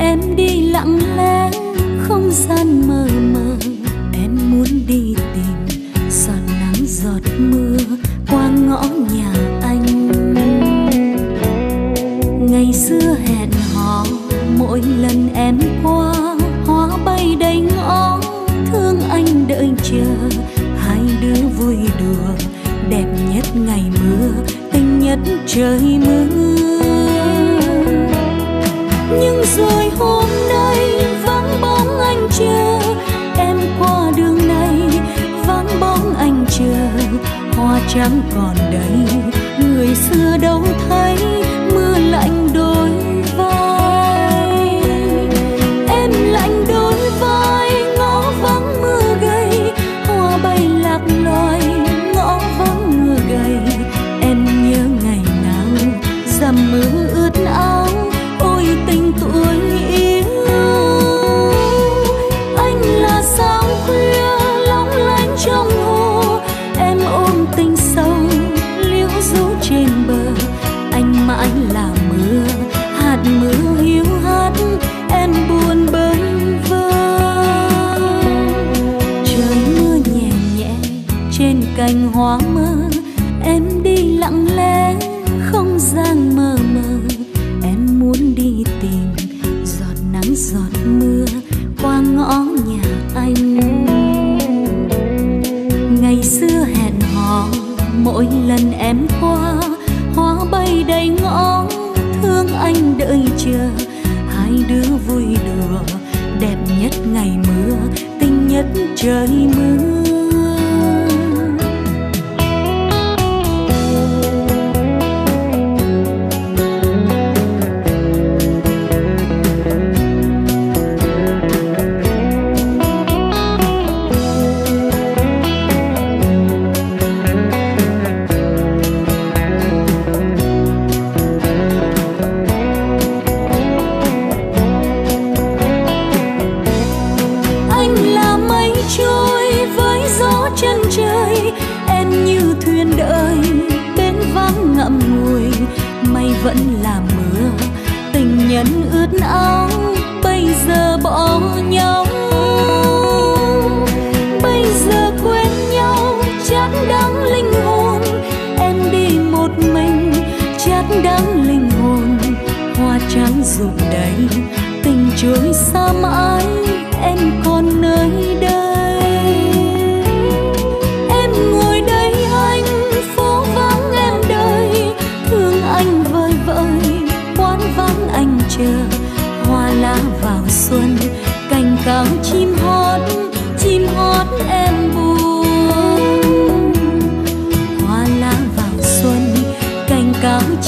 em đi lặng lẽ không gian mờ mờ, em muốn đi tìm giọt nắng giọt mưa qua ngõ nhà anh. Ngày xưa hẹn hò mỗi lần em qua hóa bay đầy ngõ, thương anh đợi chờ hai đứa vui đùa, đẹp nhất ngày mưa tình nhất trời mưa. Nhưng rồi hôm nay vắng bóng anh chờ, em qua đường này vắng bóng anh chờ, hoa trắng còn đây người xưa đâu thấy, mưa lạnh đôi vai. Em lạnh đôi vai ngõ vắng mưa gầy, hoa bay lạc loài ngõ vắng mưa gầy. Em nhớ ngày nào dầm mưa ướt áo, tình tôi yêu anh là sao khuya lóng lánh trong hồ, em ôm tình sâu liễu rũ trên bờ, anh mãi là mưa hạt mưa hiu hắt, em buồn bơ vơ. Trời mưa nhẹ nhẹ trên cành hoa mơ, em đi lặng lẽ không gian mờ mờ, muốn đi tìm giọt nắng giọt mưa qua ngõ nhà anh. Ngày xưa hẹn hò mỗi lần em qua hóa bay đầy ngõ, thương anh đợi chờ hai đứa vui đùa, đẹp nhất ngày mưa tình nhất trời mưa. Vẫn là mưa tình nhân ướt áo, bây giờ bỏ nhau, bây giờ quên nhau chán đáng linh hồn. Em đi một mình chán đáng linh hồn, hoa trắng rụng đầy tình trôi xa mãi, em còn nơi đây. Hoa lá vào xuân, cành cao chim hót em buồn. Hoa lá vào xuân, cành cao